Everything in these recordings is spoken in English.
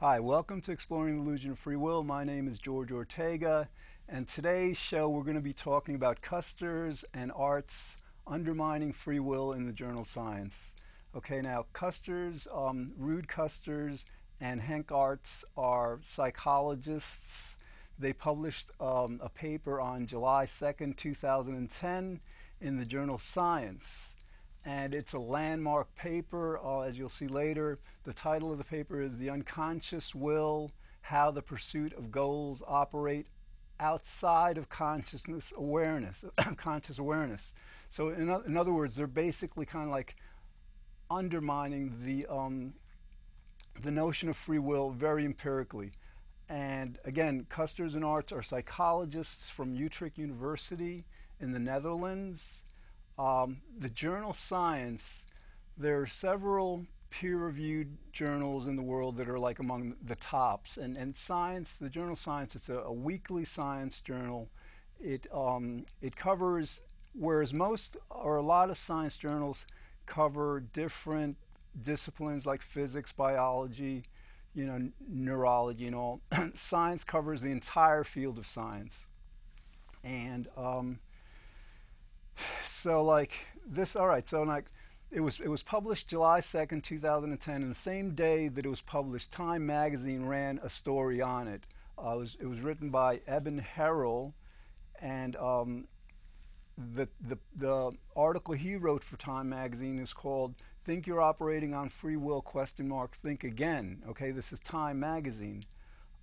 Hi, welcome to Exploring the Illusion of Free Will. My name is George Ortega, and today's show we're going to be talking about Custers and Aarts undermining free will in the journal Science. Okay, now Custers, Ruud Custers and Henk Aarts are psychologists. They published a paper on July 2nd, 2010 in the journal Science. And it's a landmark paper, as you'll see later. The title of the paper is The Unconscious Will, How the Pursuit of Goals Operate Outside of Consciousness Awareness, Conscious Awareness. So in other words, they're basically kind of like undermining the notion of free will very empirically. And again, Custers and Aarts are psychologists from Utrecht University in the Netherlands. The journal Science, there are several peer-reviewed journals in the world that are like among the tops. And Science, the journal Science, it's a weekly science journal. It covers, whereas most or a lot of science journals cover different disciplines like physics, biology, you know, neurology and all. Science covers the entire field of science. And so like this, all right, so like it was published July 2nd, 2010, and the same day that it was published, Time magazine ran a story on it. It was written by Eben Harrell, and the article he wrote for Time magazine is called "Think You're Operating on Free Will? Think Again." Okay, this is Time magazine.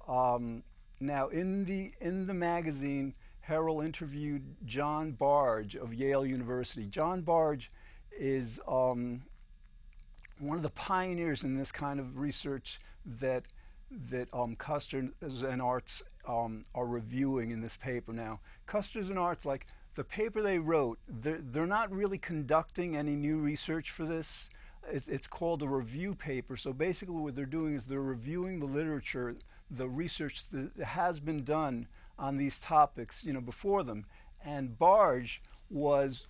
Now in the magazine, Harrell interviewed John Bargh of Yale University. John Bargh is one of the pioneers in this kind of research that Custers and Aarts are reviewing in this paper. Now, Custers and Aarts, like the paper they wrote, they're not really conducting any new research for this. It's called a review paper. So basically what they're doing is they're reviewing the literature, the research that has been done on these topics, you know, before them. And Bargh was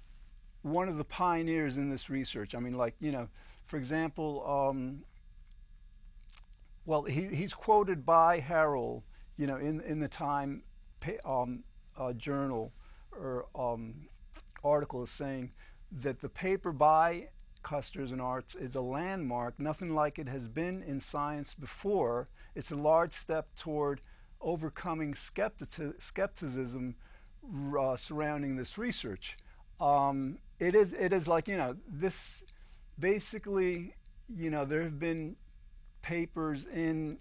one of the pioneers in this research. I mean, like, you know, for example, well, he's quoted by Harrell, you know, in the Time journal or article is saying that the paper by Custers and Aarts is a landmark, nothing like it has been in science before. It's a large step toward overcoming skepticism surrounding this research. It is like, you know, this basically, you know, there have been papers in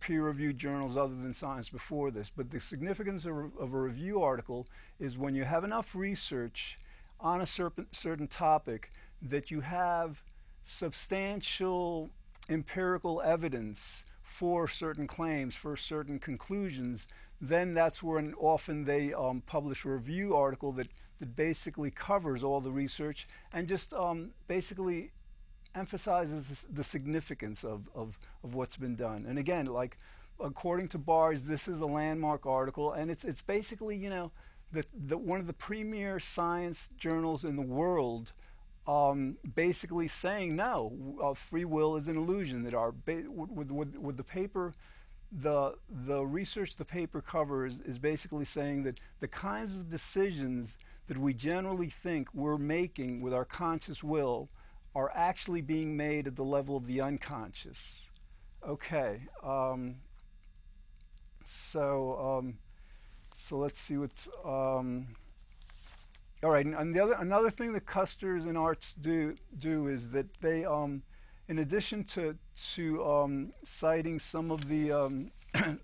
peer-reviewed journals other than Science before this, but the significance of a review article is when you have enough research on a certain topic that you have substantial empirical evidence for certain claims, for certain conclusions, then that's when often they publish a review article that basically covers all the research and just basically emphasizes the significance of what's been done. And again, like according to Bargh, this is a landmark article, and it's basically, you know, one of the premier science journals in the world. Basically saying no, free will is an illusion. That with the paper, the research the paper covers is basically saying that the kinds of decisions that we generally think we're making with our conscious will are actually being made at the level of the unconscious. Okay, so let's see what. All right, and another thing that Custers and Aarts do is that they, in addition to citing some of the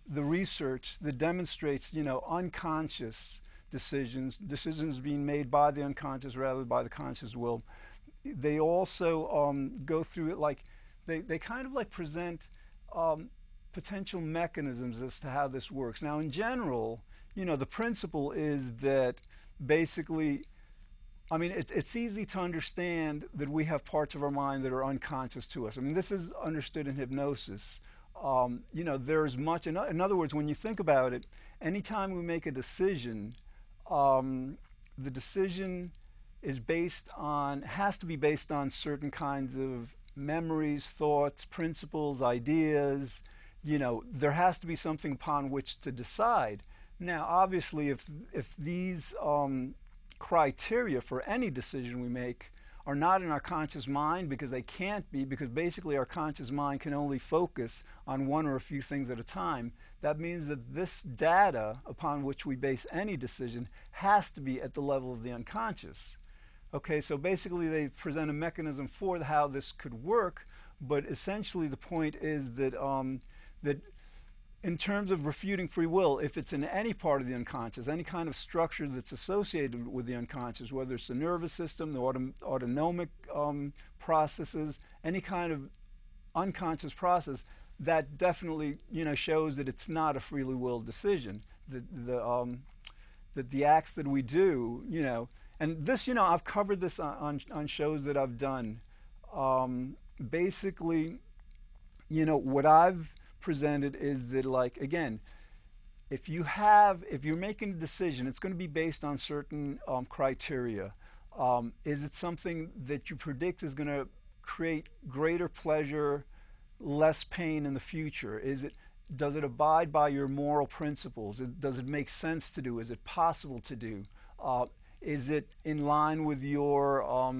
the research that demonstrates, you know, unconscious decisions being made by the unconscious rather than by the conscious will, they also go through it like they kind of like present potential mechanisms as to how this works. Now, in general, you know, the principle is that basically, I mean, it's easy to understand that we have parts of our mind that are unconscious to us. I mean, this is understood in hypnosis. You know, there's much, in other words, when you think about it, anytime we make a decision, the decision has to be based on certain kinds of memories, thoughts, principles, ideas, you know, there has to be something upon which to decide. Now, obviously, if these criteria for any decision we make are not in our conscious mind, because they can't be, because basically our conscious mind can only focus on one or a few things at a time, that means that this data upon which we base any decision has to be at the level of the unconscious. Okay, so basically they present a mechanism for how this could work, but essentially the point is that, that in terms of refuting free will, if it's in any part of the unconscious, any kind of structure that's associated with the unconscious, whether it's the nervous system, the autonomic processes, any kind of unconscious process, that definitely, you know, shows that it's not a freely willed decision. That the acts that we do, you know, and this, you know, I've covered this on shows that I've done. Basically, you know, what I've presented is that, like, again, if you're making a decision, it's going to be based on certain criteria. Is it something that you predict is going to create greater pleasure, less pain in the future? Does it abide by your moral principles? Does it make sense to do? Is it possible to do? Is it in line with your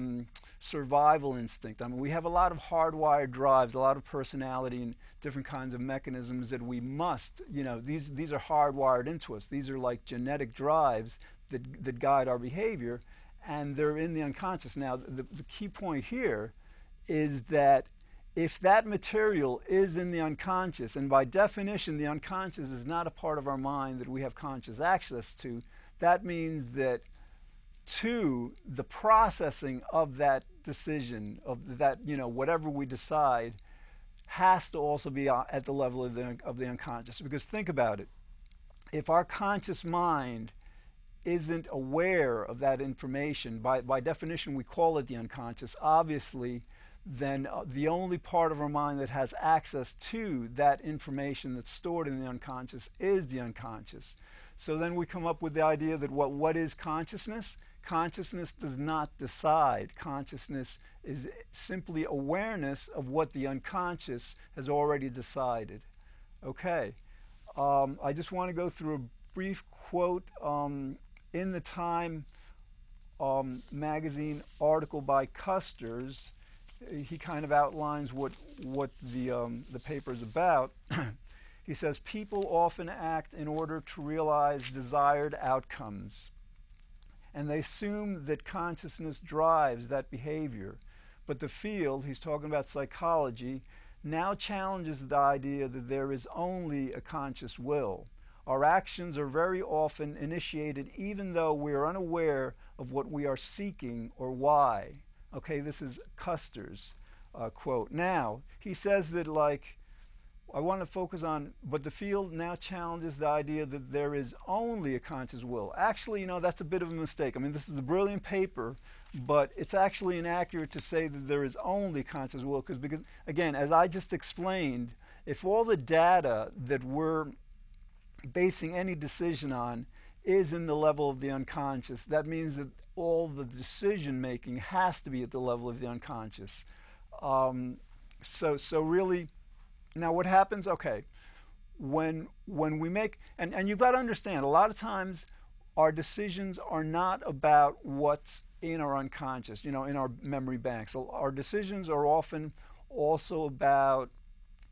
survival instinct? I mean, we have a lot of hardwired drives, a lot of personality and different kinds of mechanisms that we must, you know, these are hardwired into us. These are like genetic drives that guide our behavior, and they're in the unconscious. Now, the key point here is that if that material is in the unconscious, and by definition, the unconscious is not a part of our mind that we have conscious access to, that means that to the processing of that decision, of that, you know, whatever we decide, has to also be at the level of the unconscious. Because think about it, if our conscious mind isn't aware of that information, by definition we call it the unconscious, obviously, then the only part of our mind that has access to that information that's stored in the unconscious is the unconscious. So then we come up with the idea that what is consciousness? Consciousness does not decide. Consciousness is simply awareness of what the unconscious has already decided. Okay, I just want to go through a brief quote in the Time magazine article by Custers. He kind of outlines what the paper is about. He says, people often act in order to realize desired outcomes, and they assume that consciousness drives that behavior. But the field, he's talking about psychology, now challenges the idea that there is only a conscious will. Our actions are very often initiated even though we are unaware of what we are seeking or why. Okay, this is Custers' quote. Now, he says that, like, I want to focus on, but the field now challenges the idea that there is only a conscious will. Actually, you know, that's a bit of a mistake. I mean, this is a brilliant paper, but it's actually inaccurate to say that there is only conscious will, because, again, as I just explained, if all the data that we're basing any decision on is in the level of the unconscious, that means that all the decision-making has to be at the level of the unconscious. So really, now what happens, okay, when we make, and you've got to understand, a lot of times our decisions are not about what's in our unconscious, you know, in our memory banks. Our decisions are often also about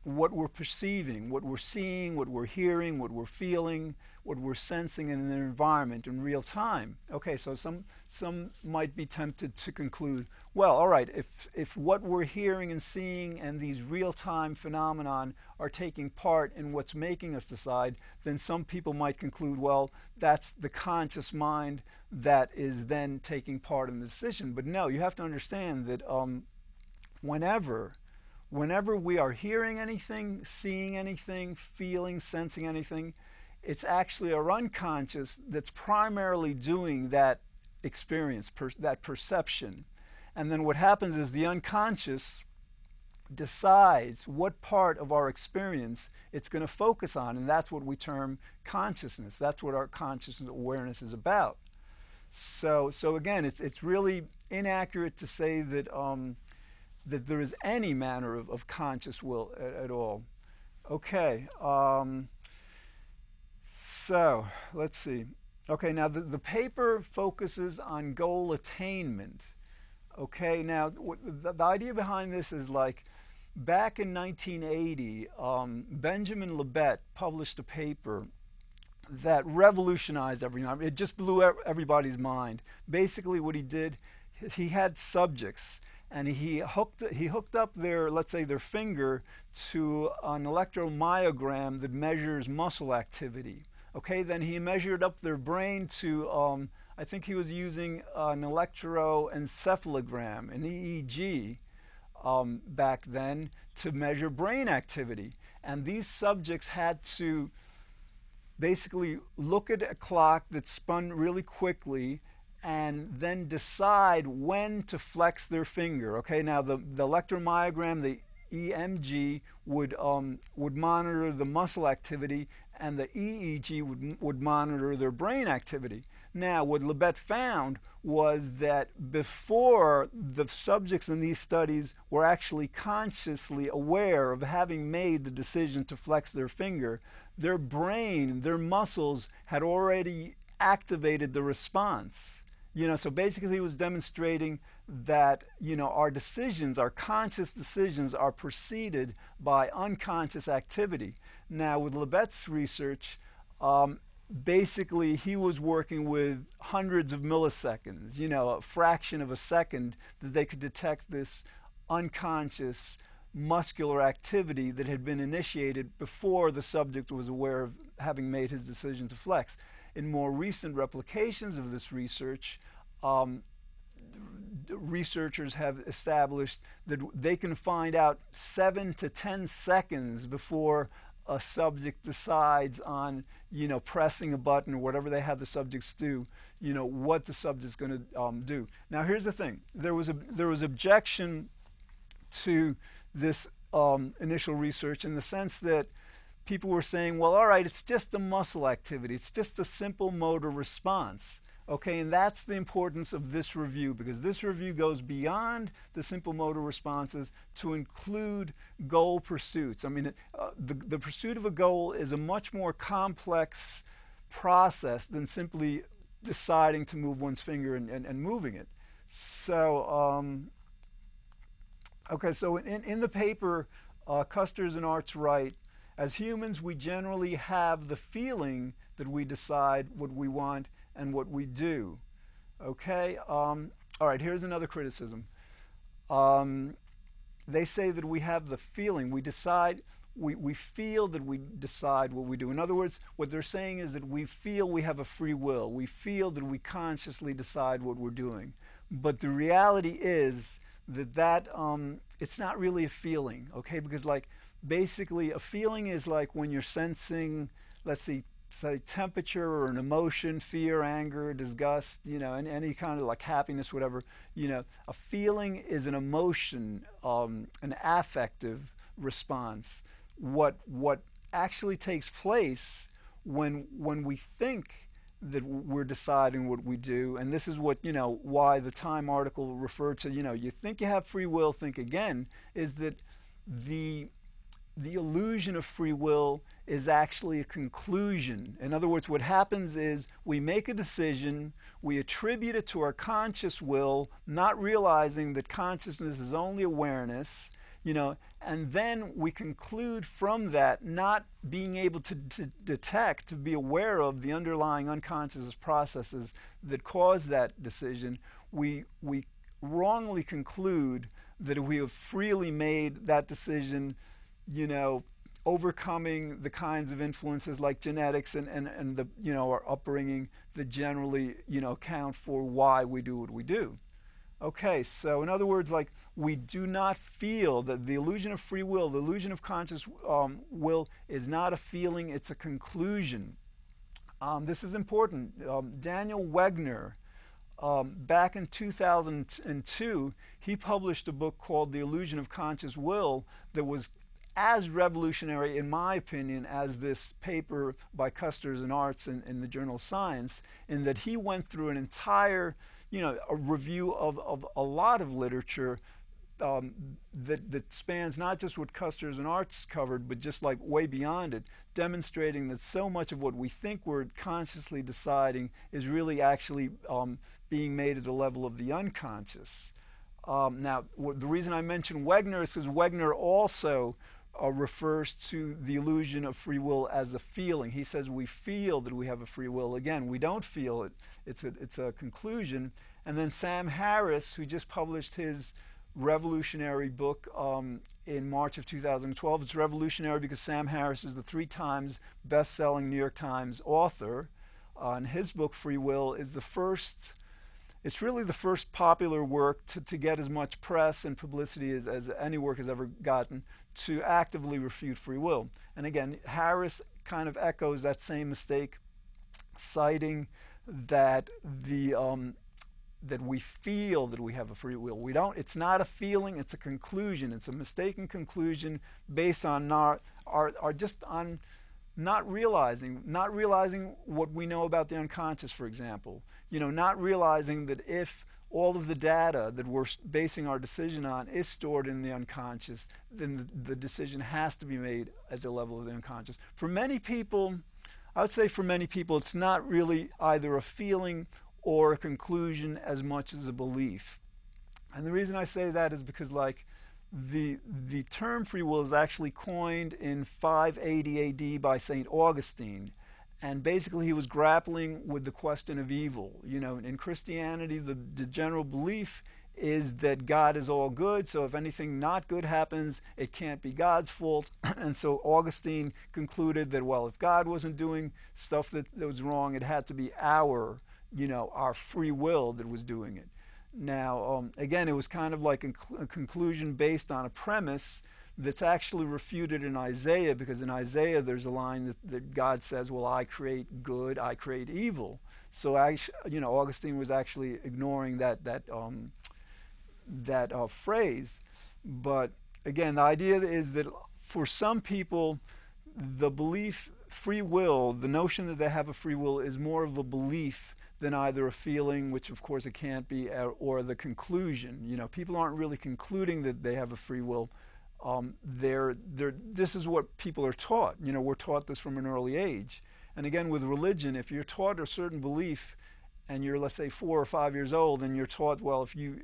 what we're perceiving, what we're seeing, what we're hearing, what we're feeling, what we're sensing in the environment in real time. Okay, so some might be tempted to conclude, well, all right, if what we're hearing and seeing and these real-time phenomenon are taking part in what's making us decide, then some people might conclude, well, that's the conscious mind that is then taking part in the decision. But no, you have to understand that whenever we are hearing anything, seeing anything, feeling, sensing anything, it's actually our unconscious that's primarily doing that experience, that perception. And then what happens is the unconscious decides what part of our experience it's going to focus on, and that's what we term consciousness. That's what our consciousness awareness is about. So again, it's really inaccurate to say that there is any manner of conscious will at all. Okay, so let's see. Okay, now the paper focuses on goal attainment. Okay, now the idea behind this is like, back in 1980, Benjamin Libet published a paper that revolutionized everything. It just blew everybody's mind. Basically what he did, he had subjects and he hooked up their, let's say, their finger to an electromyogram that measures muscle activity. Okay, then he measured up their brain to, I think he was using an electroencephalogram, an EEG, back then, to measure brain activity. And these subjects had to basically look at a clock that spun really quickly and then decide when to flex their finger. Okay, now the electromyogram, the EMG, would monitor the muscle activity, and the EEG would monitor their brain activity. Now, what Libet found was that before the subjects in these studies were actually consciously aware of having made the decision to flex their finger, their brain, their muscles had already activated the response. You know, so basically it was demonstrating that, you know, our decisions, our conscious decisions, are preceded by unconscious activity. Now, with Libet's research, basically he was working with hundreds of milliseconds, you know, a fraction of a second, that they could detect this unconscious muscular activity that had been initiated before the subject was aware of having made his decision to flex. In more recent replications of this research, researchers have established that they can find out 7 to 10 seconds before a subject decides on, you know, pressing a button or whatever they have the subjects do, you know, what the subject's going to do. Now, here's the thing. There was objection to this initial research, in the sense that people were saying, well, all right, it's just a muscle activity. It's just a simple motor response. Okay, and that's the importance of this review, because this review goes beyond the simple motor responses to include goal pursuits. I mean, the pursuit of a goal is a much more complex process than simply deciding to move one's finger and moving it. So, okay, so in the paper, Custers and Aarts write, as humans, we generally have the feeling that we decide what we want and what we do. Okay, all right, here's another criticism. They say that we have the feeling, we feel that we decide what we do. In other words, what they're saying is that we feel we have a free will. We feel that we consciously decide what we're doing. But the reality is that, it's not really a feeling, okay? Because, like, basically a feeling is like when you're sensing, let's see, say, temperature or an emotion, fear, anger, disgust, you know, and any kind of, like, happiness, whatever. You know, a feeling is an emotion, an affective response. What actually takes place when we think that we're deciding what we do, and this is what, you know, why the Time article referred to, you know, you think you have free will, think again, is that the illusion of free will is actually a conclusion. In other words, what happens is we make a decision, we attribute it to our conscious will, not realizing that consciousness is only awareness, you know, and then we conclude from that, not being able to detect, to be aware of the underlying unconscious processes that cause that decision. We wrongly conclude that we have freely made that decision, you know, overcoming the kinds of influences like genetics and the, you know, our upbringing that generally, you know, account for why we do what we do. Okay, so in other words, like, we do not feel that the illusion of free will, the illusion of conscious will, is not a feeling, it's a conclusion. This is important. Daniel Wegner, back in 2002, he published a book called The Illusion of Conscious Will that was as revolutionary, in my opinion, as this paper by Custers and Aarts in the journal Science, in that he went through an entire, you know, a review of a lot of literature, that spans not just what Custers and Aarts covered, but just like way beyond it, demonstrating that so much of what we think we're consciously deciding is really actually being made at the level of the unconscious. Now, the reason I mentioned Wegner is because Wegner also refers to the illusion of free will as a feeling. He says we feel that we have a free will. Again, we don't feel it. It's a conclusion. And then Sam Harris, who just published his revolutionary book in March of 2012. It's revolutionary because Sam Harris is the 3 times best-selling New York Times author. And his book, Free Will, is the first, it's really the first popular work to get as much press and publicity as any work has ever gotten to actively refute free will. And again, Harris kind of echoes that same mistake, citing that that we feel that we have a free will. We don't. It's not a feeling, it's a conclusion. It's a mistaken conclusion based on not realizing what we know about the unconscious, for example. You know, not realizing that if all of the data that we're basing our decision on is stored in the unconscious, then the decision has to be made at the level of the unconscious. For many people, I would say for many people, it's not really either a feeling or a conclusion as much as a belief. And the reason I say that is because, like, the term free will is actually coined in 580 AD by Saint Augustine. And basically he was grappling with the question of evil. You know, in Christianity, the general belief is that God is all good, so if anything not good happens, it can't be God's fault. And so Augustine concluded that, well, if God wasn't doing stuff that was wrong, it had to be our free will that was doing it. Now, again, it was kind of like a conclusion based on a premise that's actually refuted in Isaiah, because in Isaiah there's a line that God says, well, I create good, I create evil. So, Augustine was actually ignoring that phrase. But again, the idea is that for some people, the belief, free will, the notion that they have a free will is more of a belief than either a feeling, which of course it can't be, or the conclusion. You know, people aren't really concluding that they have a free will. This is what people are taught. You know, we're taught this from an early age. And again, with religion, if you're taught a certain belief and you're, let's say, 4 or 5 years old, and you're taught, well, if you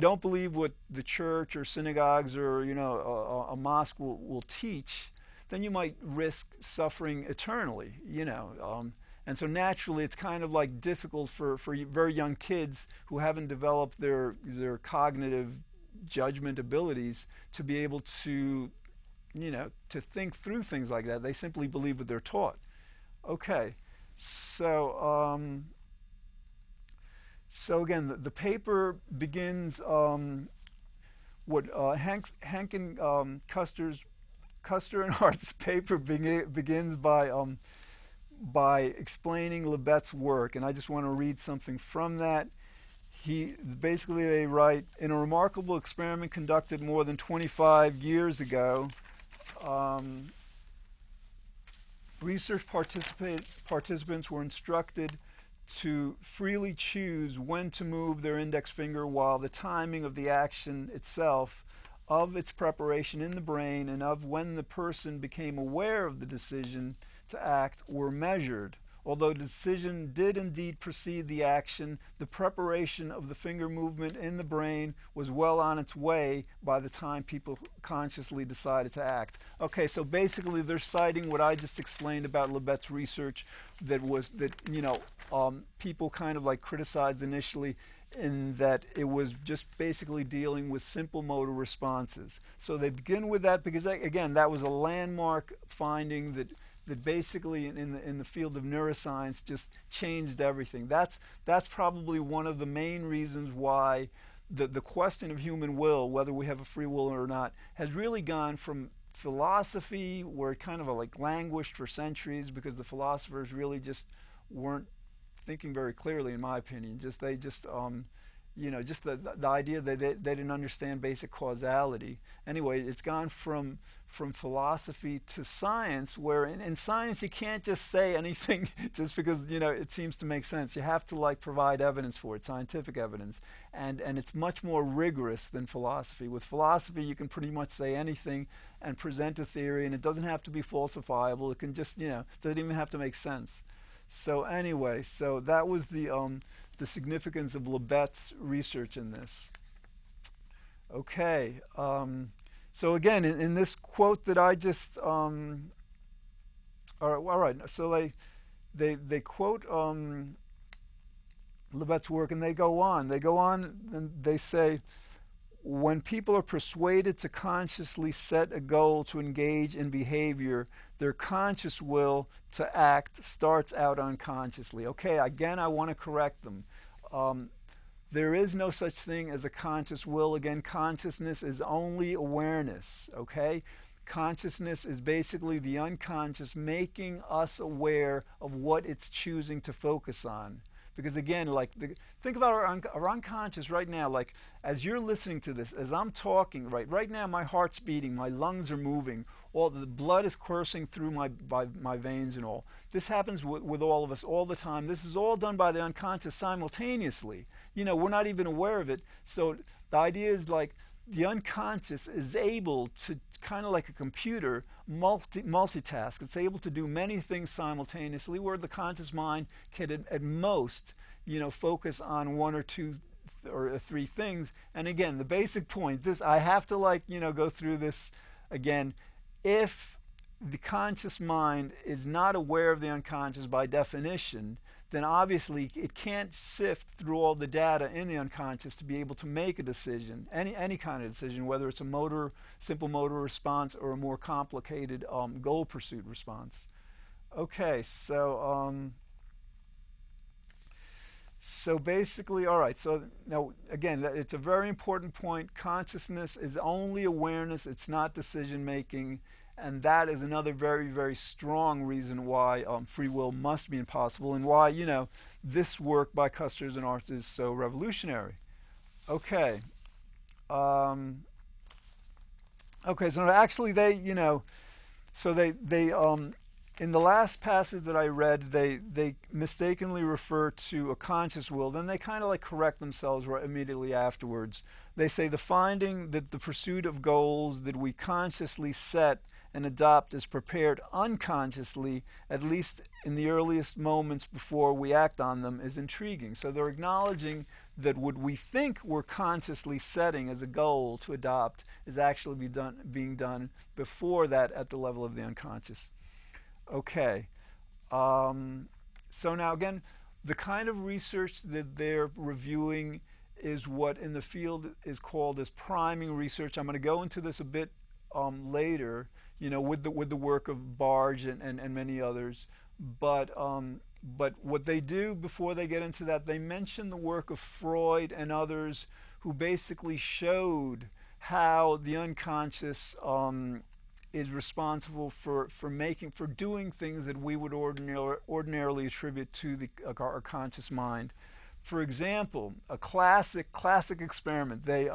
don't believe what the church or synagogues or, you know, a mosque will teach, then you might risk suffering eternally, you know. And so naturally, it's kind of like difficult for very young kids who haven't developed their cognitive judgment abilities to be able to, you know, to think through things like that. They simply believe what they're taught. Okay, so again, the paper begins what Henk and Custer and Aarts' paper begins by explaining Libet's work, and I just want to read something from that. They write, in a remarkable experiment conducted more than 25 years ago, research participants were instructed to freely choose when to move their index finger, while the timing of the action itself, of its preparation in the brain, and of when the person became aware of the decision to act were measured. Although the decision did indeed precede the action, the preparation of the finger movement in the brain was well on its way by the time people consciously decided to act. Okay, so basically they're citing what I just explained about Libet's research that people kind of like criticized initially, in that it was just basically dealing with simple motor responses. So they begin with that because, again, that was a landmark finding that basically in the field of neuroscience just changed everything. That's probably one of the main reasons why the question of human will, whether we have a free will or not, has really gone from philosophy, where it kind of like languished for centuries because the philosophers really just weren't thinking very clearly, in my opinion. Just they just you know, just the idea that they didn't understand basic causality. Anyway, it's gone from philosophy to science, where in science you can't just say anything just because, you know, it seems to make sense. You have to, like, provide evidence for it, scientific evidence. And it's much more rigorous than philosophy. With philosophy, you can pretty much say anything and present a theory, and it doesn't have to be falsifiable. It can just, you know, doesn't even have to make sense. So anyway, so that was the significance of Libet's research in this. Okay, so again, in this quote that I just, so they quote Libet's work, and they go on, and they say, when people are persuaded to consciously set a goal to engage in behavior, their conscious will to act starts out unconsciously. Okay, again, I want to correct them. There is no such thing as a conscious will. Again, consciousness is only awareness, okay? Consciousness is basically the unconscious making us aware of what it's choosing to focus on. Because again, like, think about our unconscious right now. Like, as you're listening to this, as I'm talking, right now, my heart's beating, my lungs are moving, all the blood is coursing through my veins and all. This happens with all of us all the time. This is all done by the unconscious simultaneously. You know, we're not even aware of it. So the idea is, like, the unconscious is able to, kind of like a computer, multitask. It's able to do many things simultaneously, where the conscious mind can at most, you know, focus on one or two or three things. And again, the basic point, this, I have to, like, you know, go through this again. If the conscious mind is not aware of the unconscious by definition, then obviously it can't sift through all the data in the unconscious to be able to make a decision, any kind of decision, whether it's a simple motor response or a more complicated goal pursuit response. Okay, so so basically, all right, so now again, it's a very important point. Consciousness is only awareness, it's not decision making. And that is another very, very strong reason why free will must be impossible, and why, you know, this work by Custers and Aarts is so revolutionary. Okay. Okay, so actually they, you know, so they in the last passage that I read, they mistakenly refer to a conscious will. Then they kind of like correct themselves right immediately afterwards. They say the finding that the pursuit of goals that we consciously set and adopt is prepared unconsciously, at least in the earliest moments before we act on them, is intriguing. So they're acknowledging that what we think we're consciously setting as a goal to adopt is actually being done before that at the level of the unconscious. Okay, so now again, the kind of research that they're reviewing is what in the field is called as priming research. I'm going to go into this a bit later, you know, with the work of Bargh and many others. But what they do before they get into that, they mention the work of Freud and others who basically showed how the unconscious is responsible for doing things that we would ordinarily attribute to our conscious mind. For example, a classic experiment, they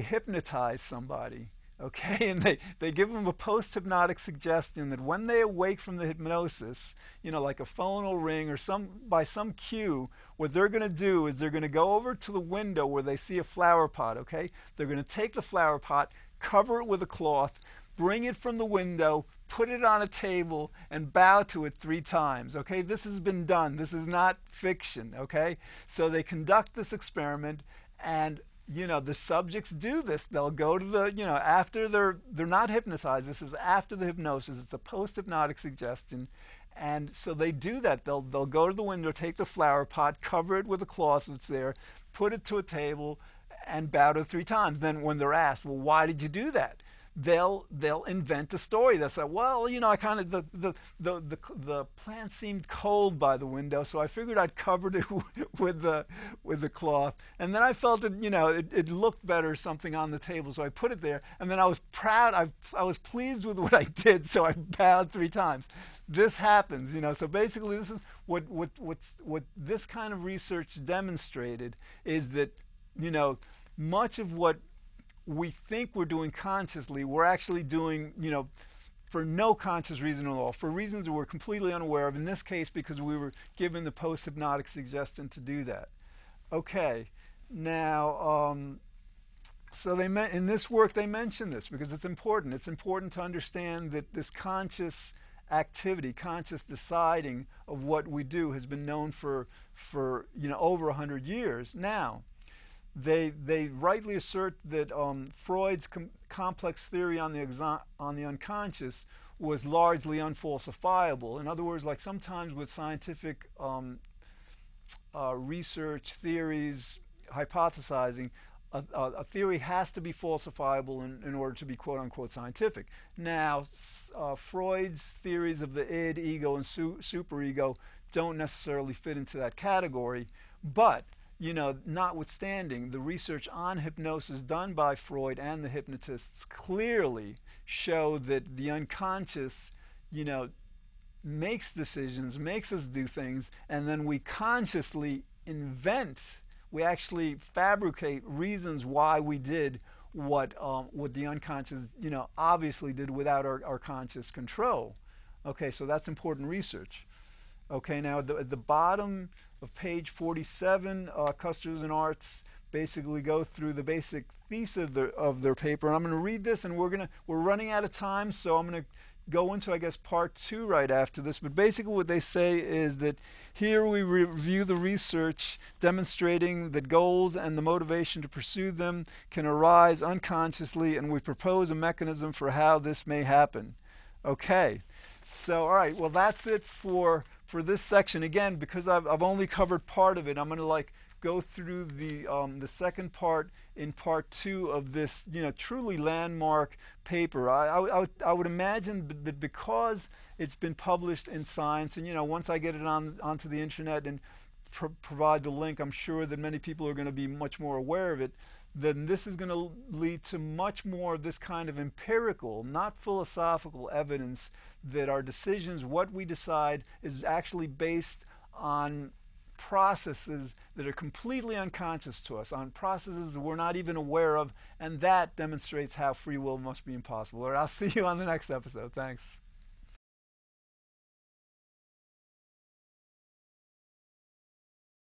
hypnotize somebody, okay, and they give them a post-hypnotic suggestion that when they awake from the hypnosis, you know, like a phone will ring or by some cue, what they're going to do is they're going to go over to the window where they see a flower pot, okay, they're going to take the flower pot, cover it with a cloth, bring it from the window, put it on a table, and bow to it 3 times, okay? This has been done. This is not fiction, okay? So they conduct this experiment, and, you know, the subjects do this. They'll go to the, you know, after they're not hypnotized. This is after the hypnosis. It's a post-hypnotic suggestion. And so they do that. They'll go to the window, take the flower pot, cover it with a cloth that's there, put it to a table, and bow to 3 times. Then when they're asked, well, why did you do that? they'll invent a story. They'll say, well, you know, I kind of the plant seemed cold by the window, so I figured I'd cover it with the cloth, and then I felt it, you know, it looked better, something on the table, so I put it there, and then I was proud, I was pleased with what I did, so I bowed 3 times. This happens, you know. So basically, this is what this kind of research demonstrated, is that, you know, much of what we think we're doing consciously, we're actually doing, you know, for no conscious reason at all, for reasons that we're completely unaware of, in this case because we were given the post-hypnotic suggestion to do that. Okay, now, so they in this work they mention this because it's important. It's important to understand that this conscious activity, conscious deciding of what we do, has been known for you know, over 100 years now. They rightly assert that Freud's complex theory on the unconscious was largely unfalsifiable. In other words, like sometimes with scientific research theories hypothesizing, a theory has to be falsifiable in order to be quote-unquote scientific. Now, Freud's theories of the id, ego, and superego don't necessarily fit into that category, but you know, notwithstanding, the research on hypnosis done by Freud and the hypnotists clearly show that the unconscious, you know, makes decisions, makes us do things, and then we consciously invent, we actually fabricate reasons why we did what the unconscious, you know, obviously did without our conscious control. Okay, so that's important research. Okay, now at the bottom of page 47, Custers and Aarts basically go through the basic thesis of their paper, and I'm going to read this, and we're running out of time, so I'm going to go into, I guess, part 2 right after this. But basically what they say is that here we review the research demonstrating that goals and the motivation to pursue them can arise unconsciously, and we propose a mechanism for how this may happen. Okay, so all right, well, that's it for this section. Again, because I've only covered part of it, I'm going to like go through the second part in part 2 of this, you know, truly landmark paper. I would imagine that because it's been published in Science, and you know, once I get it onto the internet and provide the link, I'm sure that many people are going to be much more aware of it. Then this is going to lead to much more of this kind of empirical, not philosophical evidence that our decisions, what we decide, is actually based on processes that are completely unconscious to us, on processes that we're not even aware of, and that demonstrates how free will must be impossible. All right, I'll see you on the next episode. Thanks.